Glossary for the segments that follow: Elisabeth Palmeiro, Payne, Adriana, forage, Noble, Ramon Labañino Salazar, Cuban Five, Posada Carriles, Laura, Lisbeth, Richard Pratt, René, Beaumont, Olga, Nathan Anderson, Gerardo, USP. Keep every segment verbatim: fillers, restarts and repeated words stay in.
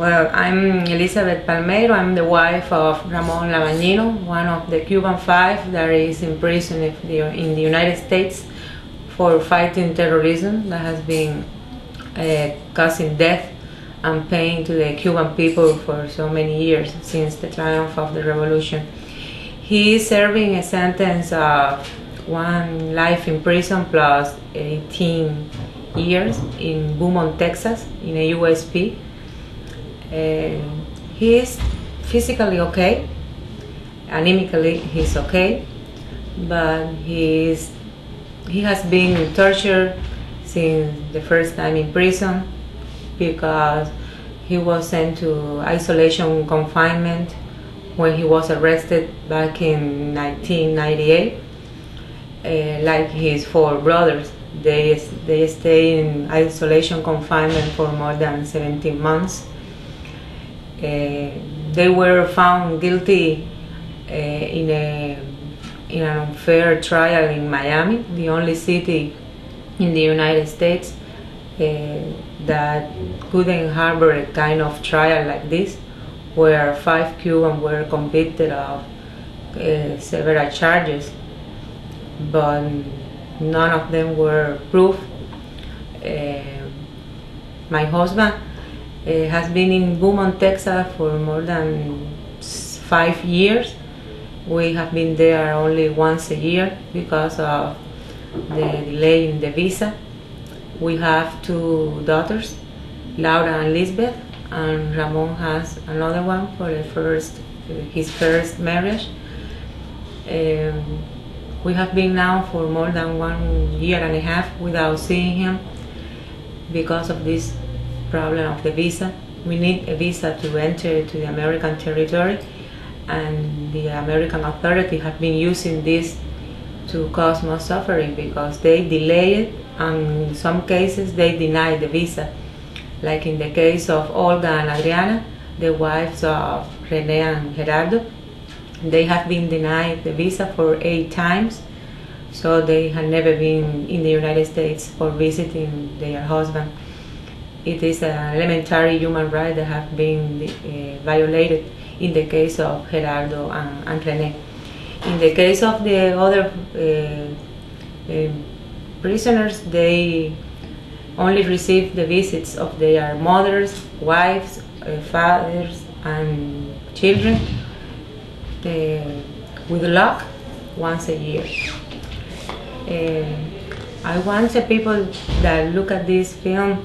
Well, I'm Elisabeth Palmeiro. I'm the wife of Ramon Labañino, one of the Cuban Five that is in prison in the United States for fighting terrorism that has been uh, causing death and pain to the Cuban people for so many years since the triumph of the revolution. He is serving a sentence of one life in prison plus eighteen years in Beaumont, Texas, in a U S P. Uh, he is physically okay, anemically he's okay, but he, is, he has been tortured since the first time in prison because he was sent to isolation confinement when he was arrested back in nineteen ninety-eight. Uh, like his four brothers, they, they stay in isolation confinement for more than seventeen months. Uh, they were found guilty uh, in a in an unfair trial in Miami, the only city in the United States uh, that couldn't harbor a kind of trial like this, where five Cubans were convicted of uh, several charges, but none of them were proved. Uh, my husband Uh, has been in Beaumont, Texas for more than five years. We have been there only once a year because of the delay in the visa. We have two daughters, Laura and Lisbeth, and Ramon has another one for the first, uh, his first marriage. Um, we have been now for more than one year and a half without seeing him because of this problem of the visa. We need a visa to enter to the American territory, and the American authorities have been using this to cause more suffering because they delay it, and in some cases they deny the visa. Like in the case of Olga and Adriana, the wives of René and Gerardo, they have been denied the visa for eight times, so they have never been in the United States for visiting their husband. It is an elementary human right that have been uh, violated in the case of Gerardo and, and René. In the case of the other uh, uh, prisoners, they only received the visits of their mothers, wives, uh, fathers, and children, uh, with luck, once a year. Uh, I want the people that look at this film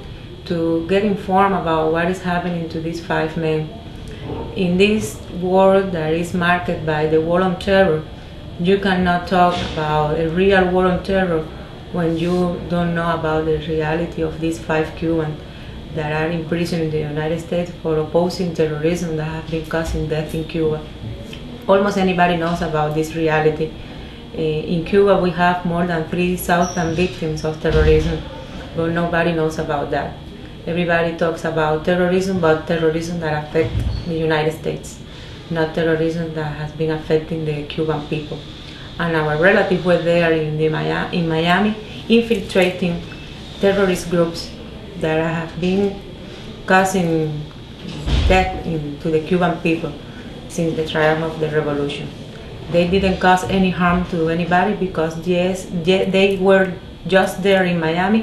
to get informed about what is happening to these five men. In this world that is marked by the war on terror, you cannot talk about a real war on terror when you don't know about the reality of these five Cubans that are in prison in the United States for opposing terrorism that have been causing death in Cuba. Almost anybody knows about this reality. In Cuba we have more than three thousand victims of terrorism, but nobody knows about that. Everybody talks about terrorism, but terrorism that affects the United States, not terrorism that has been affecting the Cuban people. And our relatives were there in, the Miami, in Miami infiltrating terrorist groups that have been causing death in, to the Cuban people since the triumph of the revolution. They didn't cause any harm to anybody because yes, they were just there in Miami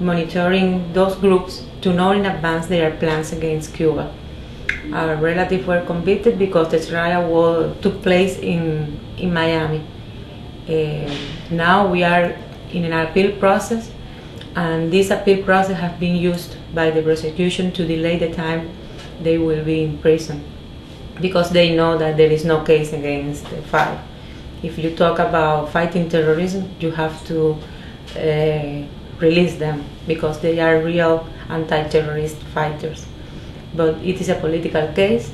monitoring those groups to know in advance their plans against Cuba. Our relatives were convicted because the trial was, took place in, in Miami. Uh, now we are in an appeal process, and this appeal process has been used by the prosecution to delay the time they will be in prison because they know that there is no case against the five. If you talk about fighting terrorism, you have to uh, release them because they are real anti-terrorist fighters. But it is a political case.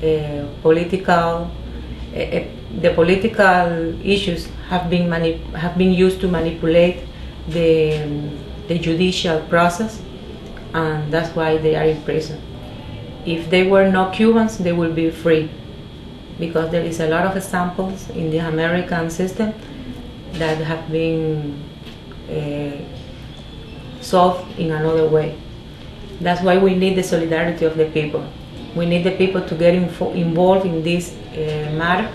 Uh, political, uh, uh, the political issues have been have been used to manipulate the um, the judicial process, and that's why they are in prison. If they were not Cubans, they would be free, because there is a lot of examples in the American system that have been Uh, solved in another way. That's why we need the solidarity of the people. We need the people to get info involved in this uh, matter,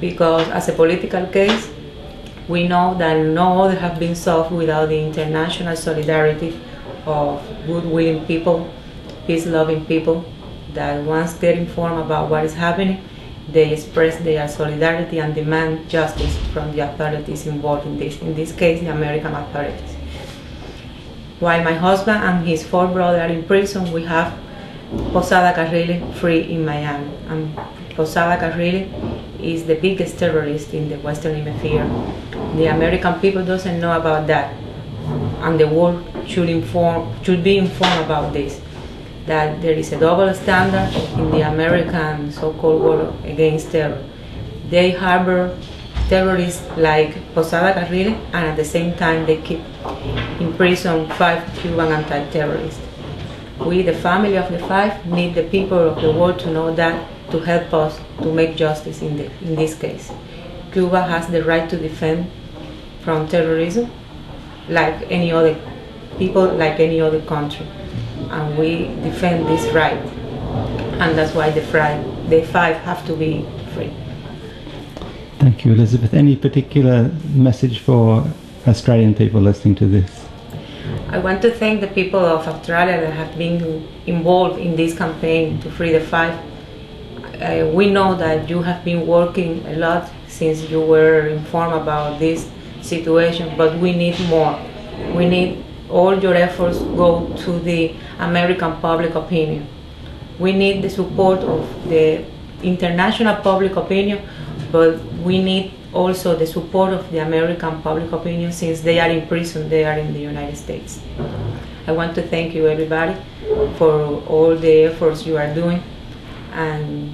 because as a political case, we know that no other have been solved without the international solidarity of good-willing people, peace-loving people, that once they're informed about what is happening, they express their solidarity and demand justice from the authorities involved in this, in this case, the American authorities. While my husband and his four brothers are in prison, we have Posada Carriles free in Miami. And Posada Carriles is the biggest terrorist in the Western Hemisphere. The American people doesn't know about that, and the world should inform, should be informed about this. That there is a double standard in the American so-called war against terror. They harbor terrorists like Posada Carriles, and at the same time they keep in prison five Cuban anti-terrorists. We, the family of the five, need the people of the world to know that, to help us to make justice in, the, in this case. Cuba has the right to defend from terrorism like any other people, like any other country. And we defend this right, and that's why the, the five have to be free. Thank you, Elisabeth. Any particular message for Australian people listening to this? I want to thank the people of Australia that have been involved in this campaign to free the five. Uh, we know that you have been working a lot since you were informed about this situation, but we need more. We need all your efforts go to the American public opinion. We need the support of the international public opinion, but we need also the support of the American public opinion, since they are in prison, they are in the United States. I want to thank you, everybody, for all the efforts you are doing and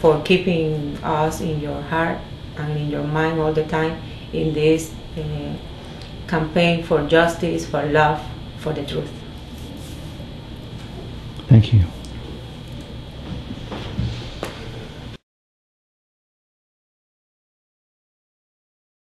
for keeping us in your heart and in your mind all the time in this uh, campaign for justice, for love, for the truth. Thank you.